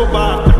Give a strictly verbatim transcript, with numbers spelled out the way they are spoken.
Escobar.